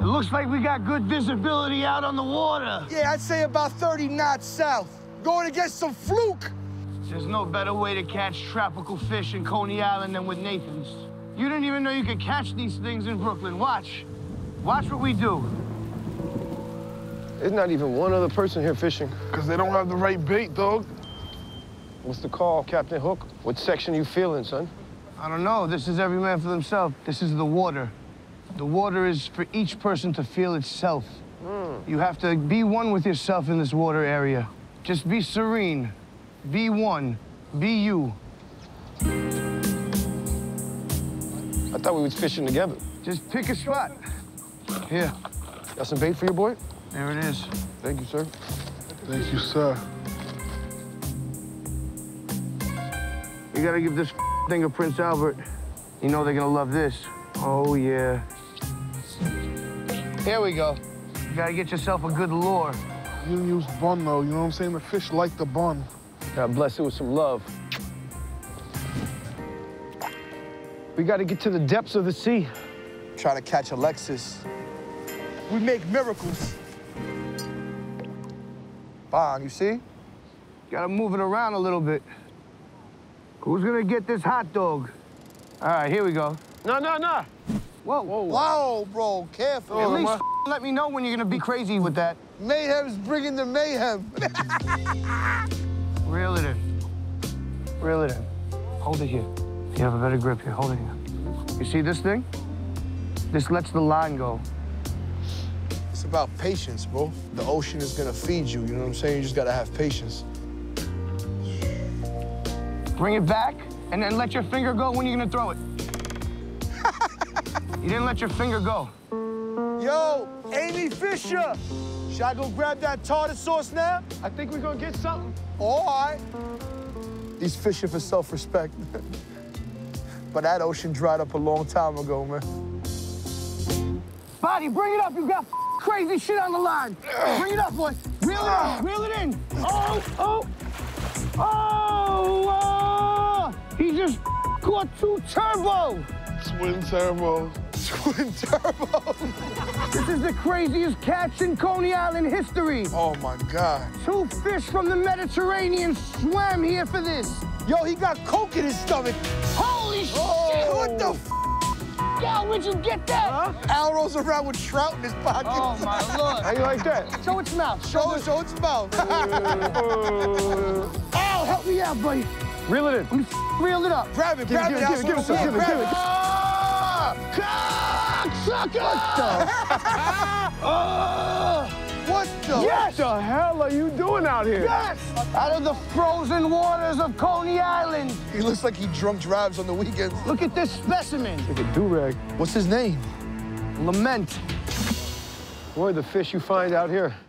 It looks like we got good visibility out on the water. Yeah, I'd say about 30 knots south. Going to get some fluke. There's no better way to catch tropical fish in Coney Island than with Nathan's. You didn't even know you could catch these things in Brooklyn. Watch. Watch what we do. There's not even one other person here fishing. Because they don't have the right bait, dog. What's the call, Captain Hook? What section you feeling, son? I don't know. This is every man for themselves. This is the water. The water is for each person to feel itself. You have to be one with yourself in this water area. Just be serene. Be one. Be you. I thought we was fishing together. Just pick a spot. Here. Got some bait for you, boy? There it is. Thank you, sir. Thank you, sir. You gotta give this thing to Prince Albert. You know they're gonna love this. Oh, yeah. Here we go. You gotta get yourself a good lure. You use bun, though. You know what I'm saying? The fish like the bun. God bless it with some love. We gotta get to the depths of the sea. Try to catch Alexis. We make miracles. Bond, you see? Gotta move it around a little bit. Who's gonna get this hot dog? All right, here we go. No, no, no. Whoa. Whoa, whoa, bro, careful. At least let me know when you're gonna be crazy with that. Mayhem's bringing the mayhem. Reel it in. Reel it in. Hold it here. You have a better grip here. Hold it here. You see this thing? This lets the line go. It's about patience, bro. The ocean is gonna feed you, you know what I'm saying? You just gotta have patience. Bring it back, and then let your finger go when you're gonna throw it. You didn't let your finger go. Yo, Amy Fisher! Should I go grab that tartar sauce now? I think we're gonna get something. All right. He's fishing for self-respect. But that ocean dried up a long time ago, man. Body, bring it up. You got crazy shit on the line. Bring it up, boy. Reel it in. Reel it in. Oh, oh. Oh! He just caught two turbos. Twin turbos. Twin turbos. This is the craziest catch in Coney Island history. Oh, my God. Two fish from the Mediterranean swam here for this. Yo, he got coke in his stomach. Holy shit! What the f? Yo, where'd you get that? Huh? Al rolls around with trout in his pocket. Oh, my Lord. How you like that? Show its mouth. Show its mouth. Al, help me out, buddy. Reel it in. Let me reel it up. Grab it, grab it. Give it some. Give it, give it. Cocksucker! What the? What the? Yes! What the hell are you doing out here? Yes! Out of the frozen waters of Coney Island. He looks like he drunk drives on the weekends. Look at this specimen. It's like a do-rag. What's his name? Lament. Boy, the fish you find out here.